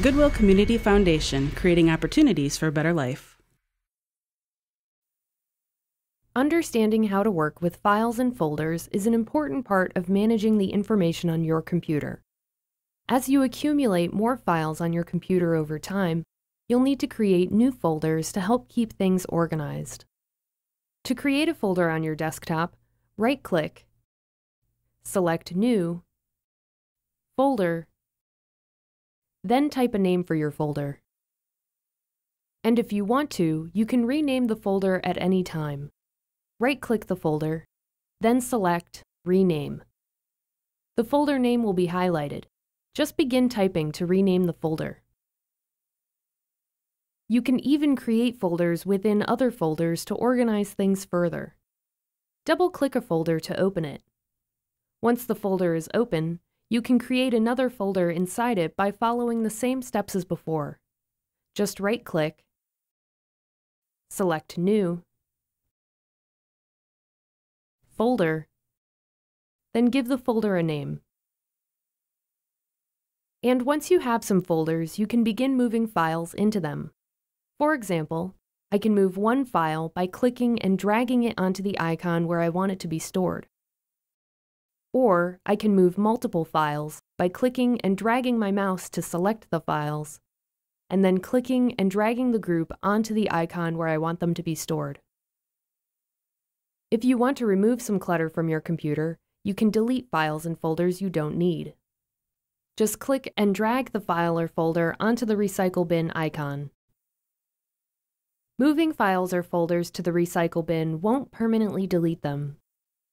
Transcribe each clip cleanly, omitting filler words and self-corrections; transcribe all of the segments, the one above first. Goodwill Community Foundation, creating opportunities for a better life. Understanding how to work with files and folders is an important part of managing the information on your computer. As you accumulate more files on your computer over time, you'll need to create new folders to help keep things organized. To create a folder on your desktop, right-click, select New, Folder, then type a name for your folder. And if you want to, you can rename the folder at any time. Right-click the folder, then select Rename. The folder name will be highlighted. Just begin typing to rename the folder. You can even create folders within other folders to organize things further. Double-click a folder to open it. Once the folder is open, you can create another folder inside it by following the same steps as before. Just right-click, select New, Folder, then give the folder a name. And once you have some folders, you can begin moving files into them. For example, I can move one file by clicking and dragging it onto the icon where I want it to be stored. Or I can move multiple files by clicking and dragging my mouse to select the files, and then clicking and dragging the group onto the icon where I want them to be stored. If you want to remove some clutter from your computer, you can delete files and folders you don't need. Just click and drag the file or folder onto the Recycle Bin icon. Moving files or folders to the Recycle Bin won't permanently delete them.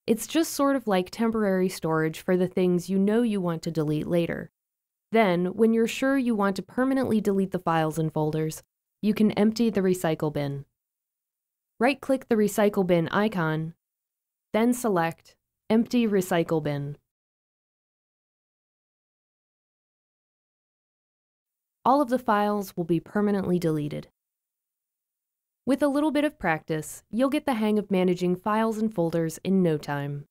It's just sort of like temporary storage for the things you know you want to delete later. Then, when you're sure you want to permanently delete the files and folders, you can empty the Recycle Bin. Right-click the Recycle Bin icon, then select Empty Recycle Bin. All of the files will be permanently deleted. With a little bit of practice, you'll get the hang of managing files and folders in no time.